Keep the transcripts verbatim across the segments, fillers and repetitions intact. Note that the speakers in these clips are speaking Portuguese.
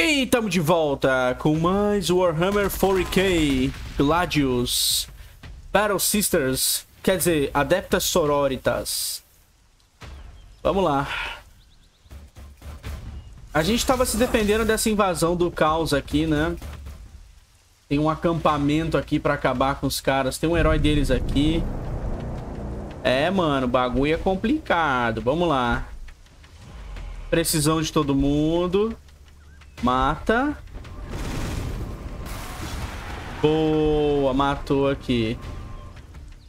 E estamos de volta com mais Warhammer quatro K, Gladius, Battle Sisters, quer dizer, Adeptas Sororitas. Vamos lá. A gente estava se defendendo dessa invasão do caos aqui, né? Tem um acampamento aqui para acabar com os caras, tem um herói deles aqui. É, mano, o bagulho é complicado, vamos lá. Precisão de todo mundo. Mata. Boa, matou aqui.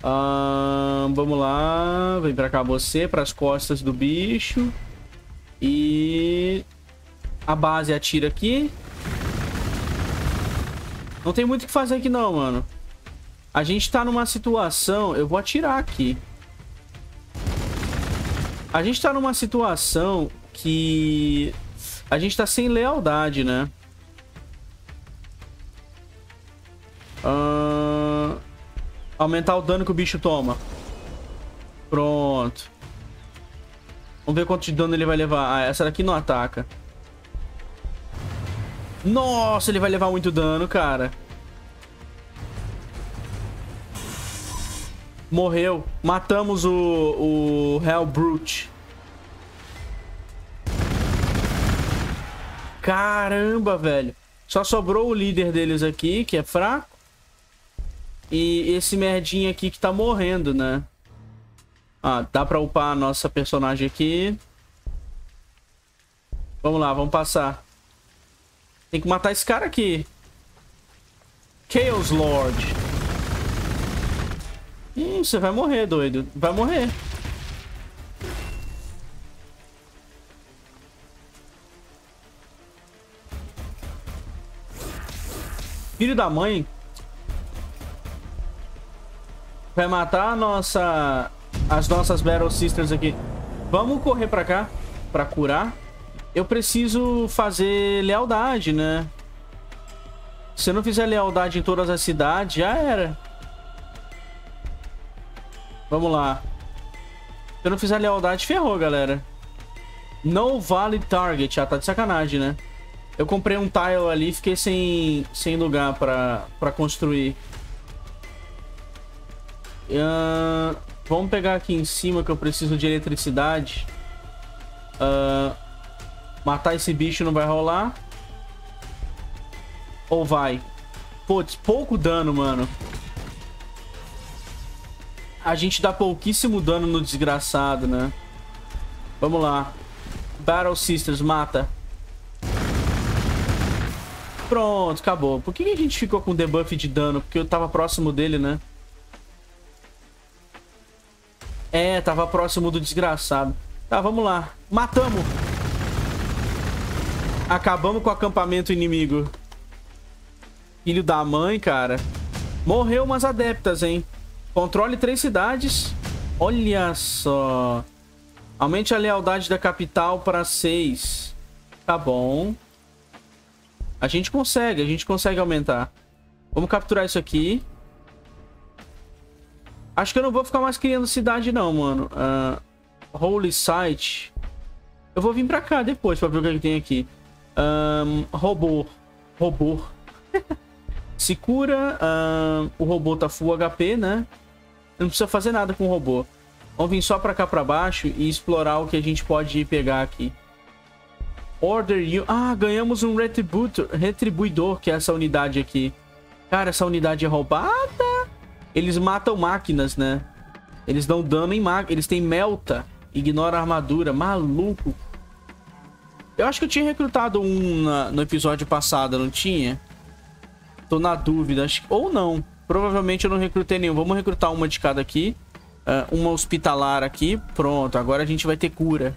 Ah, vamos lá. Vem pra cá você, pras costas do bicho. E... a base atira aqui. Não tem muito o que fazer aqui não, mano. A gente tá numa situação... Eu vou atirar aqui. A gente tá numa situação que... a gente tá sem lealdade, né? Uh... Aumentar o dano que o bicho toma. Pronto. Vamos ver quanto de dano ele vai levar. Ah, essa daqui não ataca. Nossa, ele vai levar muito dano, cara. Morreu. Matamos o, o Hell Brute. Caramba, velho. Só sobrou o líder deles aqui, que é fraco. E esse merdinho aqui que tá morrendo, né? Ah, dá pra upar a nossa personagem aqui. Vamos lá, vamos passar. Tem que matar esse cara aqui. Chaos Lord. Hum, você vai morrer, doido. Vai morrer. Filho da mãe. Vai matar a nossa... as nossas Battle Sisters aqui. Vamos correr pra cá. Pra curar. Eu preciso fazer lealdade, né? Se eu não fizer lealdade em todas as cidades, já era. Vamos lá. Se eu não fizer lealdade, ferrou, galera. No valid target. Ah, tá de sacanagem, né? Eu comprei um tile ali e fiquei sem, sem lugar pra, pra construir. Uh, vamos pegar aqui em cima que eu preciso de eletricidade. Uh, matar esse bicho não vai rolar. Ou vai? Putz, pouco dano, mano. A gente dá pouquíssimo dano no desgraçado, né? Vamos lá. Battle Sisters, mata. Pronto, acabou. Por que a gente ficou com debuff de dano? Porque eu tava próximo dele, né? É, tava próximo do desgraçado. Tá, vamos lá. Matamos! Acabamos com o acampamento inimigo. Filho da mãe, cara. Morreu umas adeptas, hein? Controle três cidades. Olha só. Aumente a lealdade da capital para seis. Tá bom. A gente consegue, a gente consegue aumentar. Vamos capturar isso aqui. Acho que eu não vou ficar mais criando cidade não, mano. Uh, Holy Site. Eu vou vir pra cá depois pra ver o que tem aqui. Um, robô. Robô. Se cura. Um, o robô tá full H P, né? Não precisa fazer nada com o robô. Vamos vir só pra cá pra baixo e explorar o que a gente pode pegar aqui. Order you... Ah, ganhamos um Retributor, Retribuidor, que é essa unidade aqui. Cara, essa unidade é roubada. Eles matam máquinas, né? Eles dão dano em máquinas. Eles têm Melta. Ignora a armadura. Maluco. Eu acho que eu tinha recrutado um na... no episódio passado, não tinha? Tô na dúvida. Acho... ou não. Provavelmente eu não recrutei nenhum. Vamos recrutar uma de cada aqui. Uh, uma hospitalar aqui. Pronto, agora a gente vai ter cura.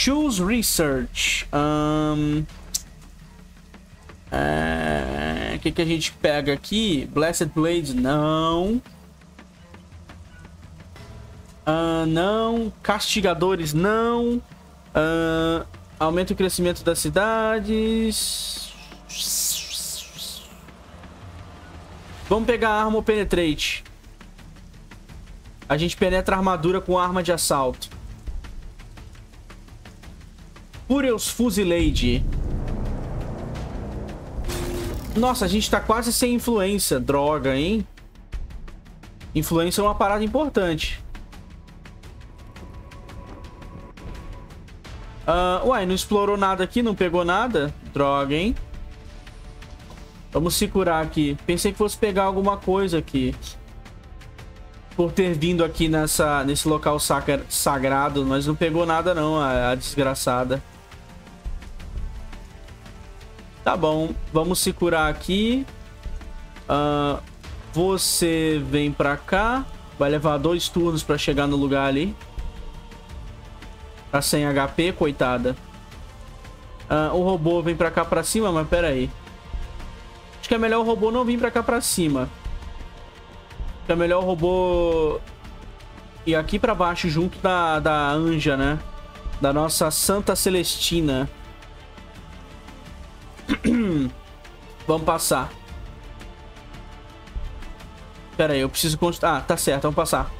Choose research. Um, é, o que, que a gente pega aqui? Blessed Blades, não. Uh, não. Castigadores, não. Uh, aumenta o crescimento das cidades. Vamos pegar a arma ou penetrate. A gente penetra a armadura com arma de assalto. Fuzilade. Nossa, a gente tá quase sem influência. Droga, hein? Influência é uma parada importante. Uh, uai, não explorou nada aqui? Não pegou nada? Droga, hein? Vamos se curar aqui. Pensei que fosse pegar alguma coisa aqui. Por ter vindo aqui nessa, nesse local sacra, sagrado. Mas não pegou nada não, a, a desgraçada. Tá bom. Vamos se curar aqui. Uh, você vem pra cá. Vai levar dois turnos pra chegar no lugar ali. Tá sem H P, coitada. Uh, o robô vem pra cá pra cima, mas pera aí. Acho que é melhor o robô não vir pra cá pra cima. Acho que é melhor o robô ir aqui pra baixo junto da, da Anja, né? Da nossa Santa Celestina. Vamos passar. Pera aí, eu preciso construir... Ah, tá certo, vamos passar.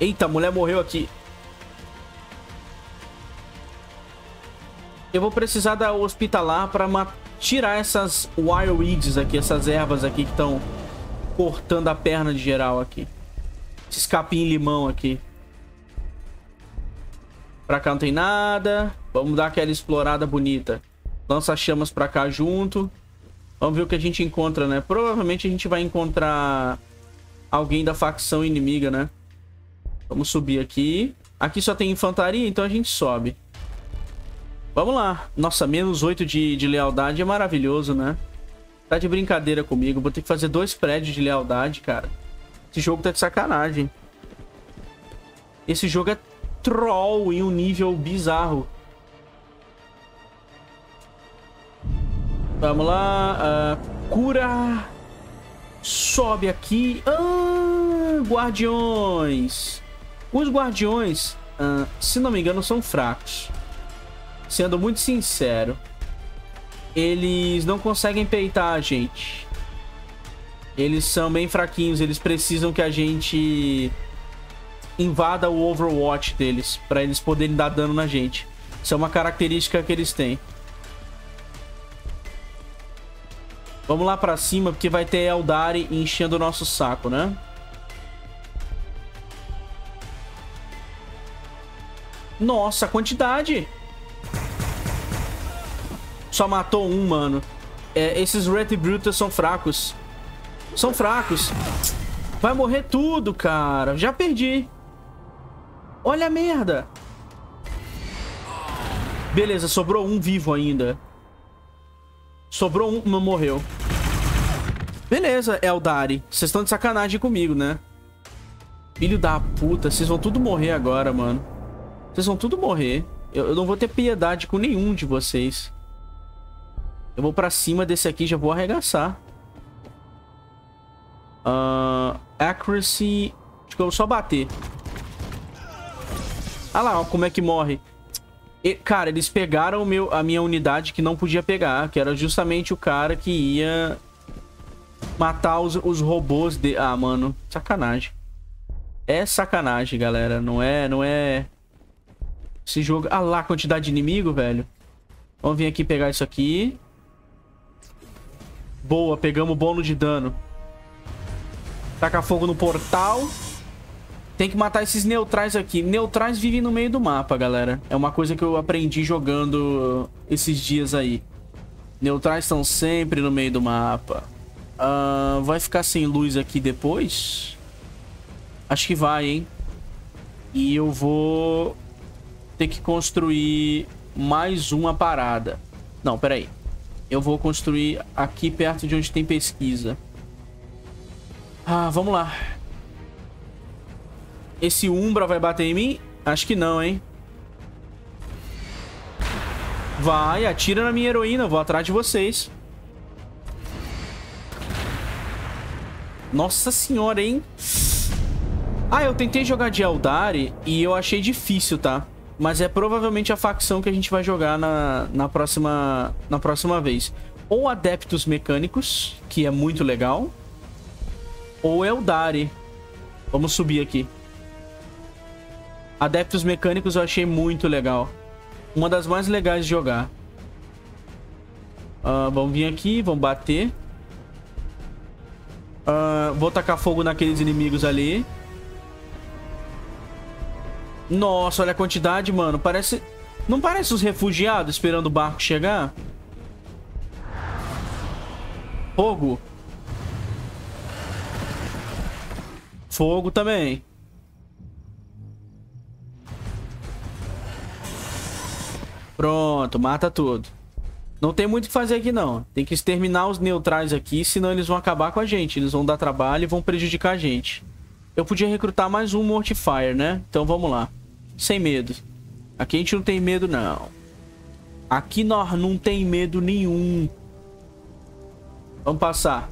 Eita, a mulher morreu aqui. Eu vou precisar da hospitalar pra matar... Tirar essas wild weeds aqui, essas ervas aqui que estão cortando a perna de geral aqui. Esses capim-limão aqui. Pra cá não tem nada. Vamos dar aquela explorada bonita. Lança chamas pra cá junto. Vamos ver o que a gente encontra, né? Provavelmente a gente vai encontrar alguém da facção inimiga, né? Vamos subir aqui. Aqui só tem infantaria, então a gente sobe. Vamos lá. Nossa, menos oito de, de lealdade é maravilhoso, né? Tá de brincadeira comigo. Vou ter que fazer dois prédios de lealdade, cara. Esse jogo tá de sacanagem. Esse jogo é troll em um nível bizarro. Vamos lá. Uh, cura. Sobe aqui. Ah, guardiões. Os guardiões, uh, se não me engano, são fracos. Sendo muito sincero, eles não conseguem peitar a gente. Eles são bem fraquinhos, eles precisam que a gente invada o Overwatch deles, para eles poderem dar dano na gente. Isso é uma característica que eles têm. Vamos lá para cima, porque vai ter Eldari enchendo o nosso saco, né? Nossa, a quantidade! Só matou um, mano. É, esses Retributor são fracos. São fracos. Vai morrer tudo, cara. Já perdi. Olha a merda. Beleza, sobrou um vivo ainda. Sobrou um, mas morreu. Beleza, Eldari. Vocês estão de sacanagem comigo, né? Filho da puta. Vocês vão tudo morrer agora, mano. Vocês vão tudo morrer. Eu, eu não vou ter piedade com nenhum de vocês. Eu vou pra cima desse aqui e já vou arregaçar. Uh, accuracy... Acho que eu vou só bater. Ah lá, ó, como é que morre. E, cara, eles pegaram o meu, a minha unidade que não podia pegar. Que era justamente o cara que ia matar os, os robôs de... Ah, mano. Sacanagem. É sacanagem, galera. Não é... Não é... Esse jogo... Ah lá, quantidade de inimigo, velho. Vamos vir aqui pegar isso aqui. Boa, pegamos o bônus de dano. Taca fogo no portal. Tem que matar esses neutrais aqui. Neutrais vivem no meio do mapa, galera. É uma coisa que eu aprendi jogando esses dias aí. Neutrais estão sempre no meio do mapa. Ah, vai ficar sem luz aqui depois? Acho que vai, hein? E eu vou ter que construir mais uma parada. Não, peraí. Eu vou construir aqui perto de onde tem pesquisa. Ah, vamos lá. Esse Umbra vai bater em mim? Acho que não, hein? Vai, atira na minha heroína. Eu vou atrás de vocês. Nossa senhora, hein? Ah, eu tentei jogar de Eldari e eu achei difícil, tá? Mas é provavelmente a facção que a gente vai jogar na, na, próxima, na próxima vez. Ou Adeptos Mecânicos, que é muito legal. Ou Eldari. Vamos subir aqui. Adeptos Mecânicos eu achei muito legal. Uma das mais legais de jogar. Uh, vamos vir aqui, vamos bater. Uh, vou tacar fogo naqueles inimigos ali. Nossa, olha a quantidade, mano. Parece... Não parece os refugiados esperando o barco chegar? Fogo. Fogo também. Pronto, mata tudo. Não tem muito o que fazer aqui, não. Tem que exterminar os neutrais aqui, senão eles vão acabar com a gente. Eles vão dar trabalho e vão prejudicar a gente. Eu podia recrutar mais um Mortifier, né? Então vamos lá. Sem medo. Aqui a gente não tem medo, não. Aqui nós não tem medo nenhum. Vamos passar.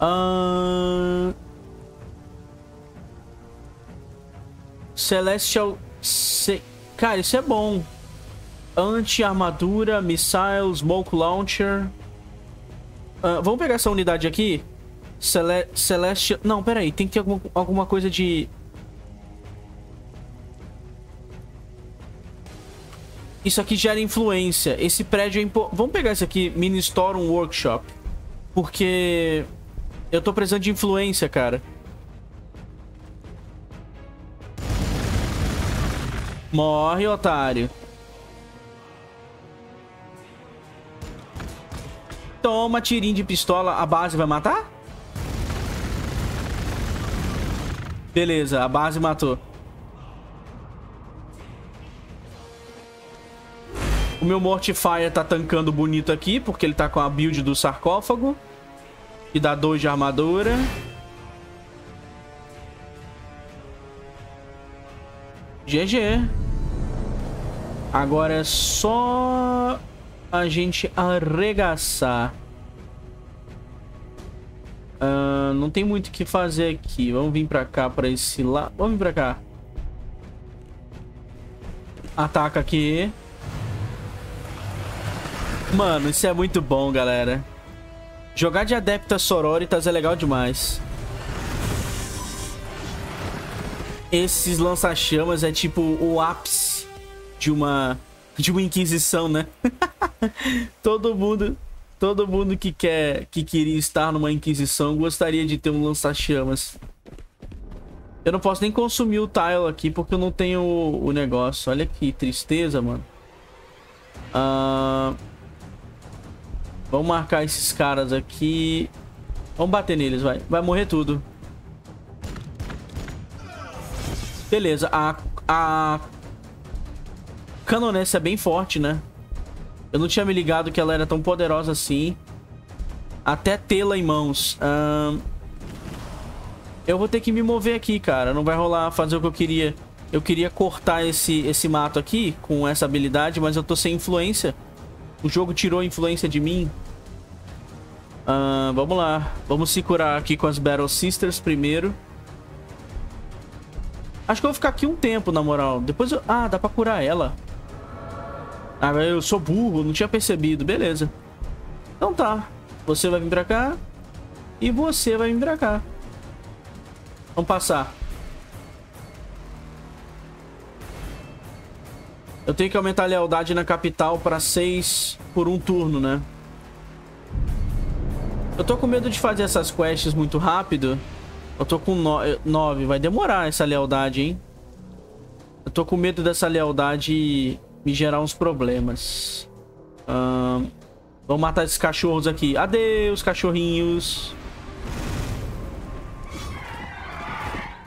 Ahn... Celestial... Se... Cara, isso é bom. Anti-armadura, missile, smoke launcher. Ahn, vamos pegar essa unidade aqui. Cele... Celestial... Não, pera aí. Tem que ter alguma, alguma coisa de... Isso aqui gera influência. Esse prédio é importante. Vamos pegar isso aqui, Ministor um Workshop. Porque eu tô precisando de influência, cara. Morre, otário. Toma, tirinho de pistola. A base vai matar? Beleza, a base matou. O meu Mortifier tá tancando bonito aqui, porque ele tá com a build do sarcófago. E dá dois de armadura. G G. Agora é só a gente arregaçar. Uh, não tem muito o que fazer aqui. Vamos vir pra cá, pra esse lado. Vamos vir pra cá. Ataca aqui. Mano, isso é muito bom, galera. Jogar de Adeptas Sororitas é legal demais. Esses lança-chamas é tipo o ápice de uma, de uma inquisição, né? todo mundo, todo mundo que, quer, que queria estar numa inquisição gostaria de ter um lança-chamas. Eu não posso nem consumir o tile aqui porque eu não tenho o, o negócio. Olha que tristeza, mano. Ahn... Uh... Vamos marcar esses caras aqui. Vamos bater neles, vai. Vai morrer tudo. Beleza. A, a Canonessa é bem forte, né? Eu não tinha me ligado que ela era tão poderosa assim. Até tê-la em mãos. Hum... Eu vou ter que me mover aqui, cara. Não vai rolar fazer o que eu queria. Eu queria cortar esse, esse mato aqui com essa habilidade, mas eu tô sem influência. O jogo tirou a influência de mim. Ah, vamos lá. Vamos se curar aqui com as Battle Sisters primeiro. Acho que eu vou ficar aqui um tempo, na moral. Depois eu... Ah, dá pra curar ela. Ah, eu sou burro. Não tinha percebido. Beleza. Então tá. Você vai vir pra cá. E você vai vir pra cá. Vamos passar. Eu tenho que aumentar a lealdade na capital para seis por um turno, né? Eu tô com medo de fazer essas quests muito rápido. Eu tô com nove. Vai demorar essa lealdade, hein? Eu tô com medo dessa lealdade me gerar uns problemas. Hum, vamos matar esses cachorros aqui. Adeus, cachorrinhos.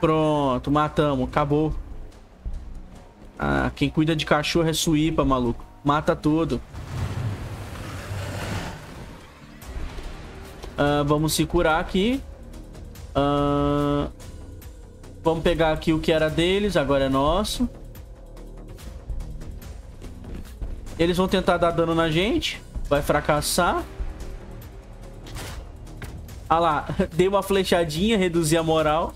Pronto, matamos. Acabou. Ah, quem cuida de cachorro é suípa, maluco. Mata tudo. Ah, vamos se curar aqui. Ah, vamos pegar aqui o que era deles, agora é nosso. Eles vão tentar dar dano na gente. Vai fracassar. Ah lá, dei uma flechadinha, reduzi a moral.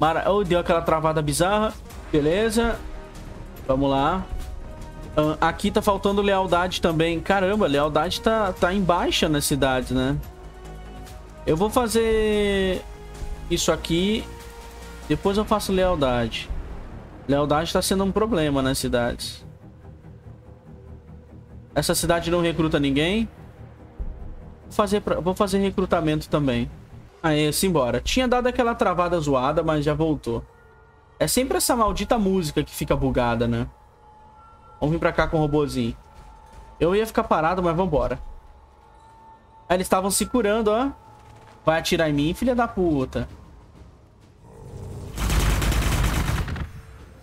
Mara... Oh, deu aquela travada bizarra. Beleza. Vamos lá. Uh, aqui tá faltando lealdade também. Caramba, lealdade tá, tá em baixa na cidade, né? Eu vou fazer isso aqui. Depois eu faço lealdade. Lealdade tá sendo um problema nas cidades. Essa cidade não recruta ninguém. Vou fazer, pra... Vou fazer recrutamento também. Aí, simbora. Tinha dado aquela travada zoada, mas já voltou. É sempre essa maldita música que fica bugada, né? Vamos vir pra cá com o robozinho. Eu ia ficar parado, mas vambora. Aí eles estavam se curando, ó. Vai atirar em mim, filha da puta.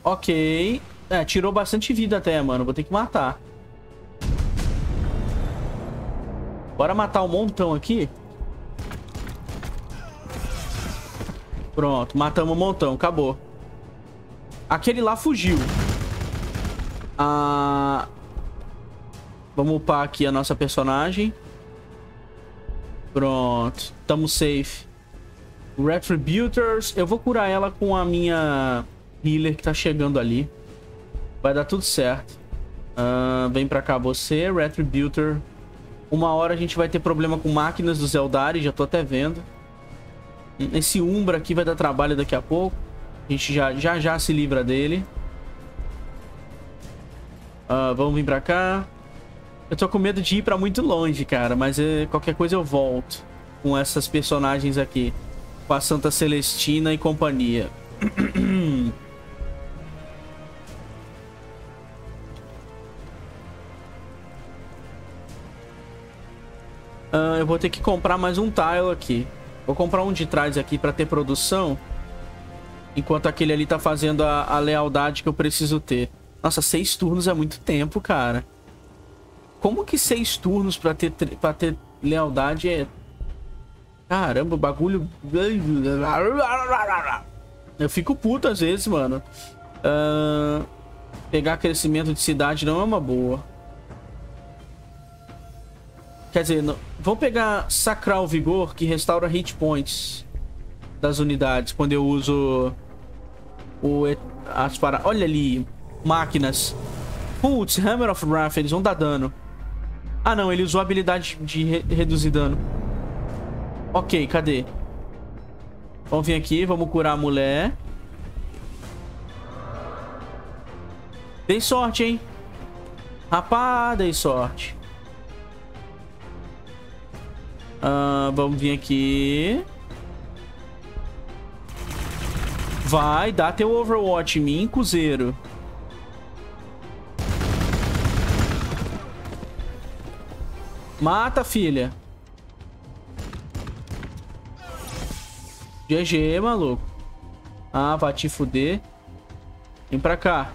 Ok. É, tirou bastante vida até, mano. Vou ter que matar. Bora matar um montão aqui. Pronto, matamos um montão. Acabou. Aquele lá fugiu. Ah... Vamos upar aqui a nossa personagem. Pronto. Tamo safe. Retributors. Eu vou curar ela com a minha healer que tá chegando ali. Vai dar tudo certo. Ah, vem pra cá você, Retributor. Uma hora a gente vai ter problema com máquinas dos Eldari. Já tô até vendo. Esse Umbra aqui vai dar trabalho daqui a pouco. A gente já já, já se livra dele. Ah, vamos vir pra cá. Eu tô com medo de ir pra muito longe, cara. Mas eh, qualquer coisa eu volto com essas personagens aqui. Com a Santa Celestina e companhia. ah, eu vou ter que comprar mais um tile aqui. Vou comprar um de trás aqui pra ter produção. Enquanto aquele ali tá fazendo a, a lealdade que eu preciso ter. Nossa, seis turnos é muito tempo, cara. Como que seis turnos pra ter, pra ter lealdade é... Caramba, o bagulho... Eu fico puto às vezes, mano. Uh, pegar crescimento de cidade não é uma boa. Quer dizer, não... vou pegar Sacral Vigor, que restaura hit points das unidades. Quando eu uso o... as para... Olha ali, máquinas. Putz, Hammer of Wrath, eles vão dar dano. Ah, não, ele usou a habilidade de re reduzir dano. Ok, cadê? Vamos vir aqui, vamos curar a mulher. Dei sorte, hein? Rapaz, dei sorte. Ah, vamos vir aqui. Vai, dá teu Overwatch em mim, cuzeiro. Mata, filha. G G, maluco. Ah, vai te fuder. Vem pra cá.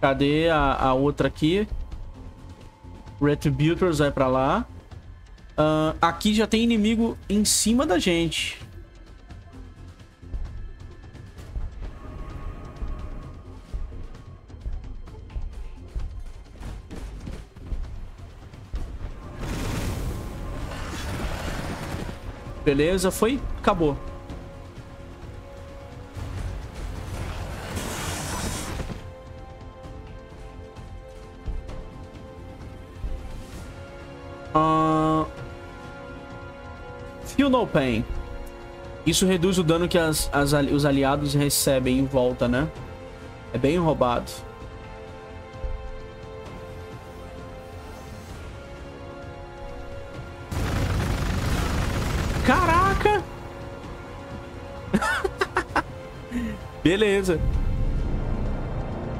Cadê a, a outra aqui? Retributors, vai pra lá. Uh, aqui já tem inimigo em cima da gente. Beleza, foi, acabou. Uh... Feel no pain. Isso reduz o dano que as, as, os aliados recebem em volta, né? É bem roubado. Caraca! Beleza.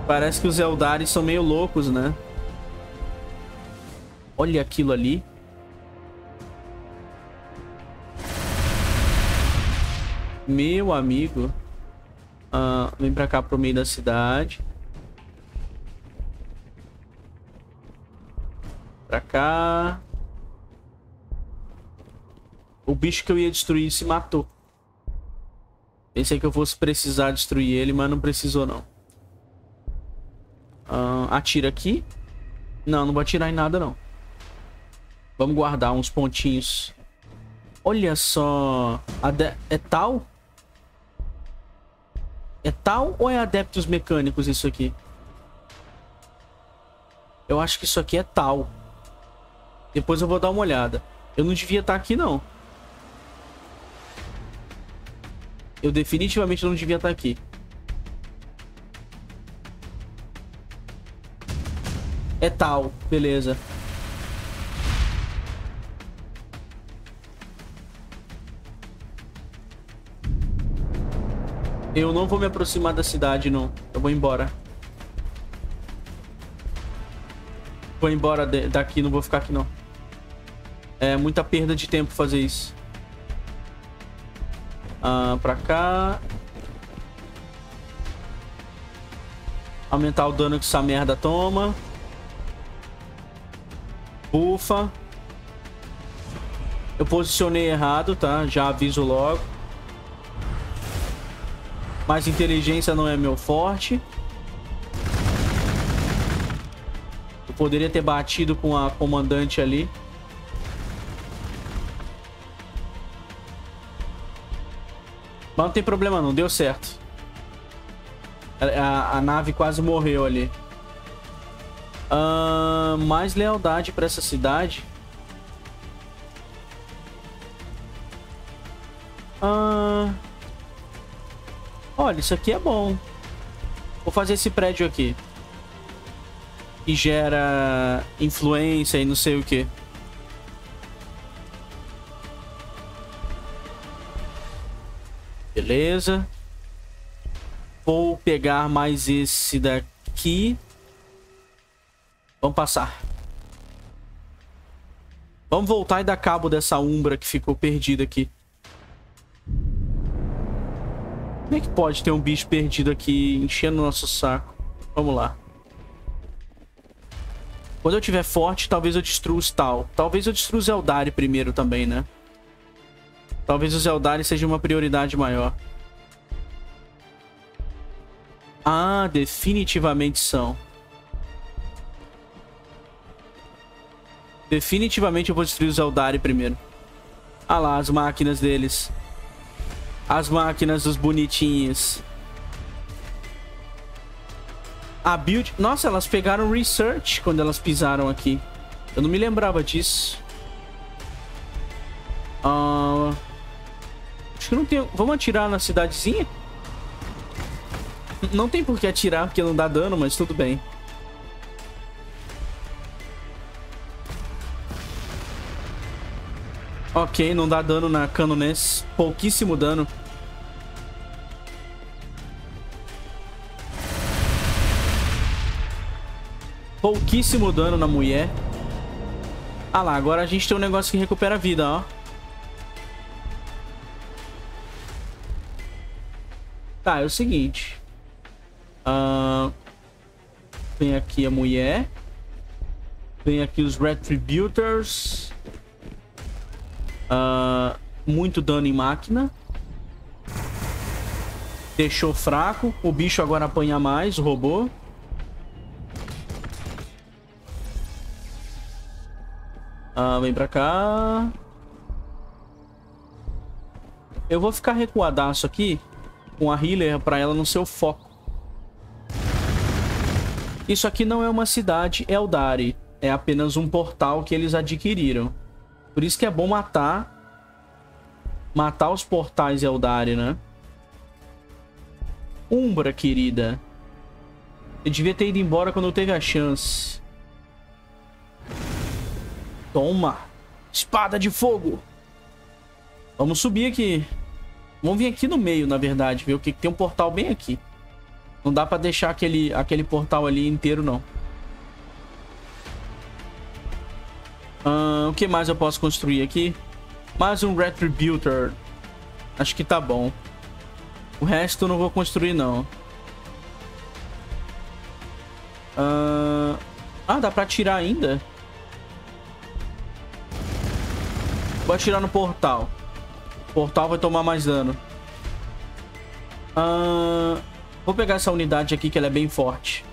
Parece que os Eldari são meio loucos, né? Olha aquilo ali. Meu amigo. Ah, vem pra cá pro meio da cidade. Pra cá... O bicho que eu ia destruir se matou. Pensei que eu fosse precisar destruir ele, mas não precisou, não. Uh, atira aqui. Não, não vou atirar em nada, não. Vamos guardar uns pontinhos. Olha só. Ade é tal? É tal ou é Adeptos Mecânicos isso aqui? Eu acho que isso aqui é tal. Depois eu vou dar uma olhada. Eu não devia estar aqui, não. Eu definitivamente não devia estar aqui. É é tal. Beleza. Eu não vou me aproximar da cidade, não. Eu vou embora. Vou embora daqui, não vou ficar aqui, não. É muita perda de tempo fazer isso. Ah, pra cá. Aumentar o dano que essa merda toma. Bufa. Eu posicionei errado, tá? Já aviso logo. Mas inteligência não é meu forte. Eu poderia ter batido com a comandante ali. Mas não tem problema não, deu certo. A, a nave quase morreu ali. Uh, mais lealdade pra essa cidade. Uh, olha, isso aqui é bom. Vou fazer esse prédio aqui. Que gera influência e não sei o que. Beleza. Vou pegar mais esse daqui. Vamos passar. Vamos voltar e dar cabo dessa Umbra que ficou perdida aqui. Como é que pode ter um bicho perdido aqui enchendo o nosso saco? Vamos lá. Quando eu tiver forte, talvez eu destrua os tal. Talvez eu destrua os Eldari primeiro também, né? Talvez os Eldari seja uma prioridade maior. Ah, definitivamente são. Definitivamente eu vou destruir os Eldari primeiro. Ah lá, as máquinas deles. As máquinas dos bonitinhos. A build... Nossa, elas pegaram research quando elas pisaram aqui. Eu não me lembrava disso. Ah... Acho que não tem... Vamos atirar na cidadezinha? Não tem por que atirar, porque não dá dano, mas tudo bem. Ok, não dá dano na Canonessa. Pouquíssimo dano. Pouquíssimo dano na mulher. Ah lá, agora a gente tem um negócio que recupera a vida, ó. Tá, é o seguinte... Uh, vem aqui a mulher. Vem aqui os Retributors. uh, Muito dano em máquina. Deixou fraco. O bicho agora apanha mais, o robô. uh, Vem pra cá. Eu vou ficar recuadaço aqui com a healer pra ela não ser o foco. Isso aqui não é uma cidade Eldari, é apenas um portal que eles adquiriram. Por isso que é bom matar matar os portais Eldari, né? Umbra, querida. Eu devia ter ido embora quando eu teve a chance. Toma! Espada de fogo! Vamos subir aqui. Vamos vir aqui no meio, na verdade, ver o que tem um portal bem aqui. Não dá pra deixar aquele, aquele portal ali inteiro, não. Ah, o que mais eu posso construir aqui? Mais um Retributor. Acho que tá bom. O resto eu não vou construir, não. Ah, ah dá pra atirar ainda? Vou atirar no portal. O portal vai tomar mais dano. Ah... Vou pegar essa unidade aqui, que ela é bem forte.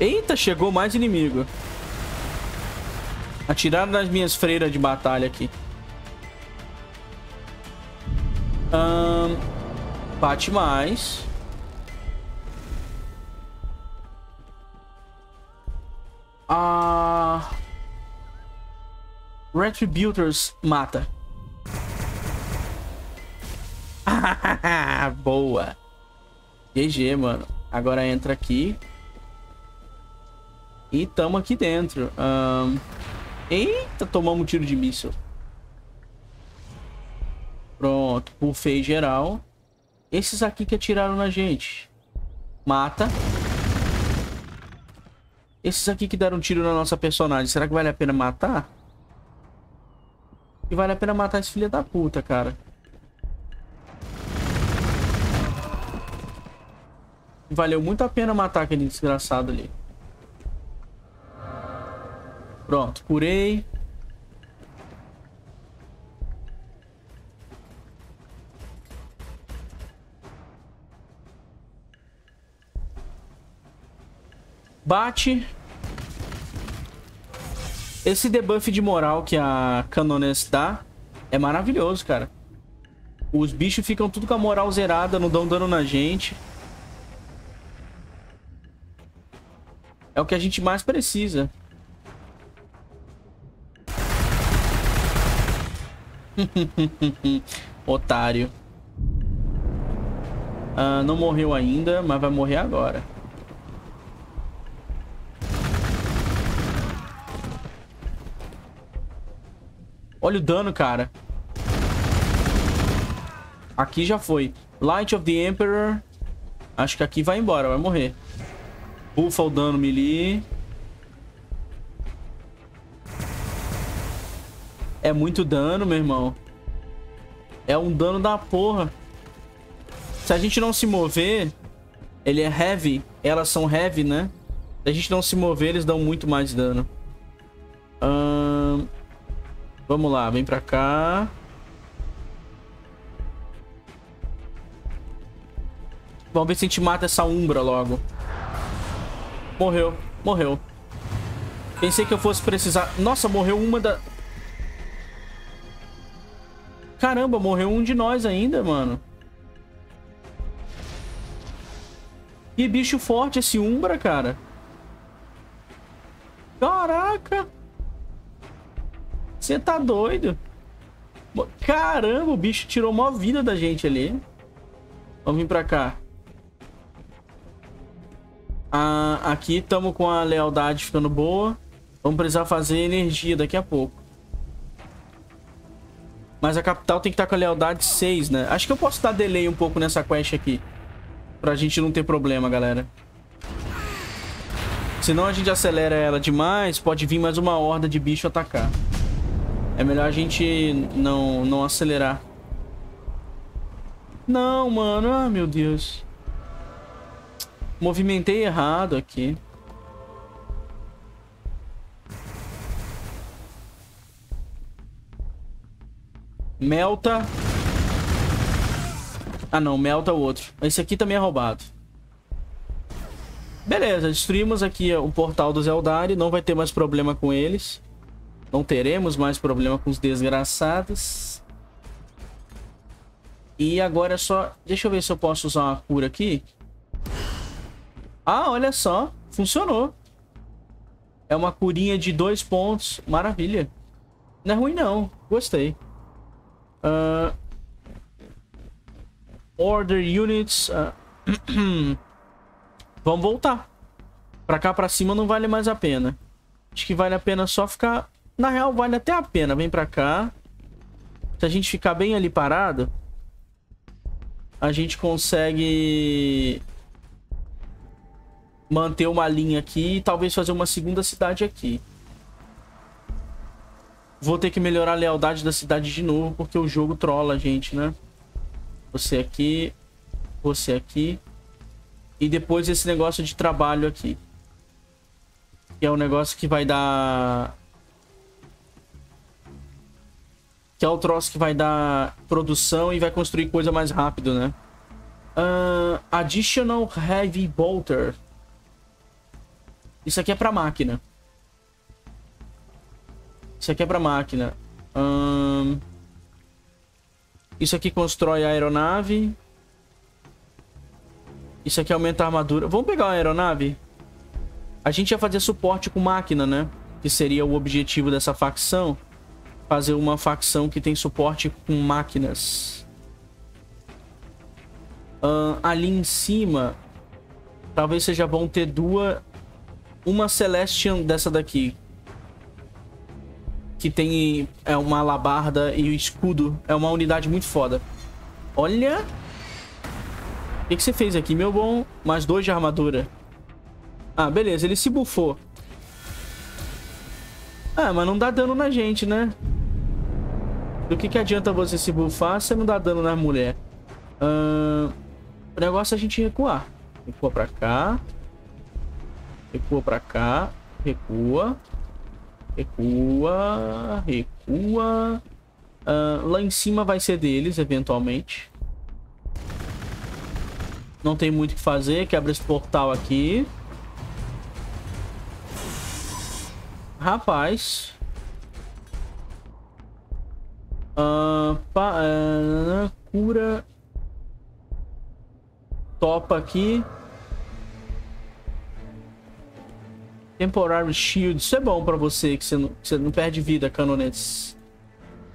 Eita, chegou mais inimigo. Atiraram nas minhas freiras de batalha aqui. Hum, bate mais. Ah... Retributors mata. Boa. G G, mano. Agora entra aqui. E tamo aqui dentro. Um... Eita, tomamos um tiro de míssil. Pronto, buffei geral. Esses aqui que atiraram na gente. Mata. Esses aqui que deram um tiro na nossa personagem. Será que vale a pena matar? E vale a pena matar esse filho da puta, cara. Valeu muito a pena matar aquele desgraçado ali. Pronto, curei. Bate. Esse debuff de moral que a Canonessa dá é maravilhoso, cara. Os bichos ficam tudo com a moral zerada, não dão dano na gente. É o que a gente mais precisa. Otário. Ah, não morreu ainda, mas vai morrer agora. Olha o dano, cara. Aqui já foi. Light of the Emperor. Acho que aqui vai embora, vai morrer. Bufa o dano melee. É muito dano, meu irmão. É um dano da porra. Se a gente não se mover... Ele é heavy. Elas são heavy, né? Se a gente não se mover, eles dão muito mais dano. Ahn... Um... Vamos lá, vem pra cá. Vamos ver se a gente mata essa Umbra logo. Morreu, morreu. Pensei que eu fosse precisar... Nossa, morreu uma da... Caramba, morreu um de nós ainda, mano. Que bicho forte esse Umbra, cara. Caraca. Você tá doido? Caramba, o bicho tirou mó vida da gente ali. Vamos vir pra cá. Ah, aqui estamos com a lealdade ficando boa. Vamos precisar fazer energia daqui a pouco. Mas a capital tem que estar com a lealdade seis, né? Acho que eu posso dar delay um pouco nessa quest aqui. Pra gente não ter problema, galera. Senão a gente acelera ela demais. Pode vir mais uma horda de bicho atacar. É melhor a gente não, não acelerar. Não, mano. Ah, meu Deus. Movimentei errado aqui. Melta. Ah, não. Melta o outro. Esse aqui também é roubado. Beleza. Destruímos aqui o portal dos Eldari. Não vai ter mais problema com eles. Não teremos mais problema com os desgraçados. E agora é só... Deixa eu ver se eu posso usar uma cura aqui. Ah, olha só. Funcionou. É uma curinha de dois pontos. Maravilha. Não é ruim, não. Gostei. Uh... Order units. Uh... Vamos voltar. Pra cá, pra cima, não vale mais a pena. Acho que vale a pena só ficar... Na real, vale até a pena. Vem pra cá. Se a gente ficar bem ali parado, a gente consegue manter uma linha aqui e talvez fazer uma segunda cidade aqui. Vou ter que melhorar a lealdade da cidade de novo, porque o jogo trola a gente, né? Você aqui, você aqui. E depois esse negócio de trabalho aqui. Que é um negócio que vai dar... Que é o troço que vai dar produção e vai construir coisa mais rápido, né? Uh, additional Heavy Bolter. Isso aqui é pra máquina. Isso aqui é pra máquina. Uh, isso aqui constrói a aeronave. Isso aqui aumenta a armadura. Vamos pegar a aeronave? A gente ia fazer suporte com máquina, né? Que seria o objetivo dessa facção. Fazer uma facção que tem suporte com máquinas. Uh, ali em cima, talvez seja bom ter duas... Uma Celestian dessa daqui. Que tem é uma alabarda e o escudo. É uma unidade muito foda. Olha! O que, que você fez aqui, meu bom? Mais dois de armadura. Ah, beleza. Ele se bufou. Ah, mas não dá dano na gente, né? Do que, que adianta você se bufar se não dá dano na mulher? Uh, o negócio é a gente recuar. Recua pra cá. Recua pra cá. Recua. Recua. Recua. Uh, lá em cima vai ser deles, eventualmente. Não tem muito o que fazer. Quebra esse portal aqui. Rapaz. Uh, pa, uh, cura... Topa aqui. Temporary Shield. Isso é bom pra você, que você não, que você não perde vida, canonetes.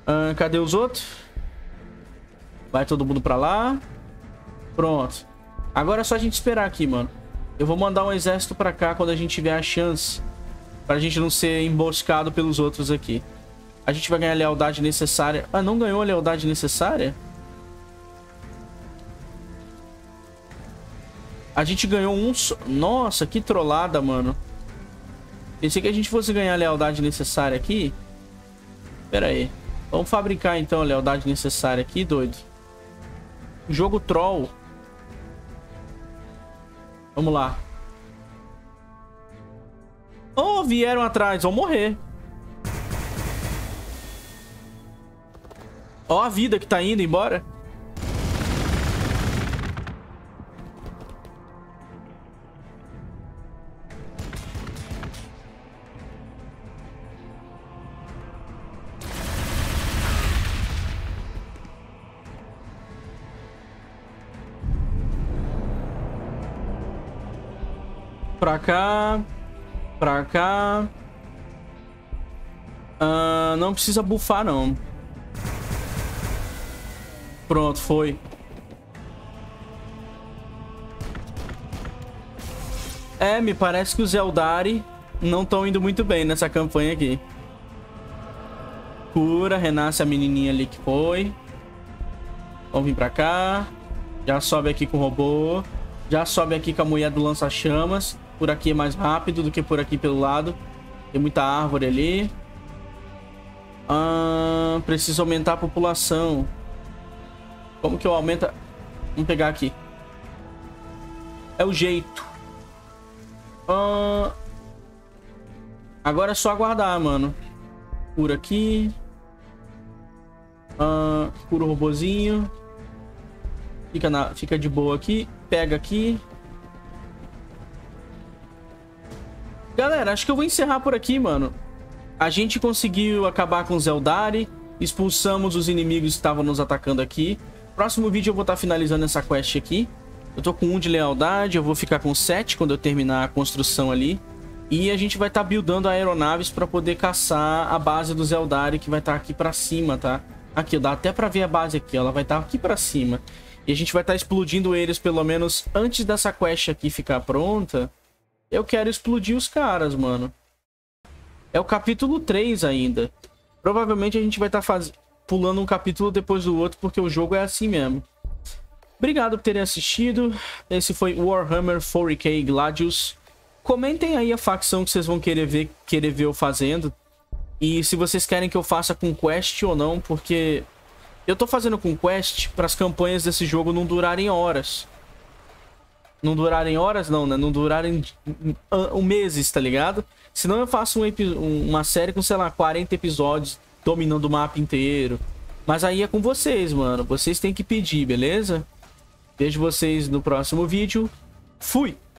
Ah, cadê os outros? Vai todo mundo pra lá. Pronto. Agora é só a gente esperar aqui, mano. Eu vou mandar um exército pra cá quando a gente tiver a chance. Pra gente não ser emboscado pelos outros aqui. A gente vai ganhar a lealdade necessária. Ah, não ganhou a lealdade necessária? A gente ganhou um... So... Nossa, que trollada, mano. Pensei que a gente fosse ganhar a lealdade necessária aqui. Pera aí. Vamos fabricar, então, a lealdade necessária aqui, doido. Jogo troll. Vamos lá. Oh, vieram atrás. Vão morrer. Ó a vida que tá indo embora. Pra cá, pra cá. Uh, não precisa bufar, não. Pronto, foi. É, me parece que os Eldari não estão indo muito bem nessa campanha aqui. Cura, renasce a menininha ali que foi. Vamos vir pra cá. Já sobe aqui com o robô. Já sobe aqui com a mulher do lança-chamas. Por aqui é mais rápido do que por aqui pelo lado. Tem muita árvore ali. Ah, preciso aumentar a população. Como que eu aumento? Vamos pegar aqui. É o jeito. Ah, agora é só aguardar, mano. Cura aqui. Ah, cura o robozinho. Fica, na... Fica de boa aqui. Pega aqui. Galera, acho que eu vou encerrar por aqui, mano. A gente conseguiu acabar com os Eldari. Expulsamos os inimigos que estavam nos atacando aqui. Próximo vídeo eu vou estar finalizando essa quest aqui. Eu tô com um de lealdade. Eu vou ficar com sete quando eu terminar a construção ali. E a gente vai estar buildando aeronaves para poder caçar a base dos Eldari, que vai estar aqui para cima, tá? Aqui, dá até para ver a base aqui. Ela vai estar aqui para cima. E a gente vai estar explodindo eles, pelo menos antes dessa quest aqui ficar pronta. Eu quero explodir os caras, mano. É o capítulo três ainda. Provavelmente a gente vai estar faz... pulando um capítulo depois do outro, porque o jogo é assim mesmo. Obrigado por terem assistido. Esse foi Warhammer quatro K Gladius. Comentem aí a facção que vocês vão querer ver, querer ver eu fazendo. E se vocês querem que eu faça com quest ou não, porque... Eu tô fazendo com quest para as campanhas desse jogo não durarem horas. Não durarem horas, não, né? Não durarem um, um, meses, tá ligado? Senão eu faço um, uma série com, sei lá, quarenta episódios dominando o mapa inteiro. Mas aí é com vocês, mano. Vocês têm que pedir, beleza? Vejo vocês no próximo vídeo. Fui!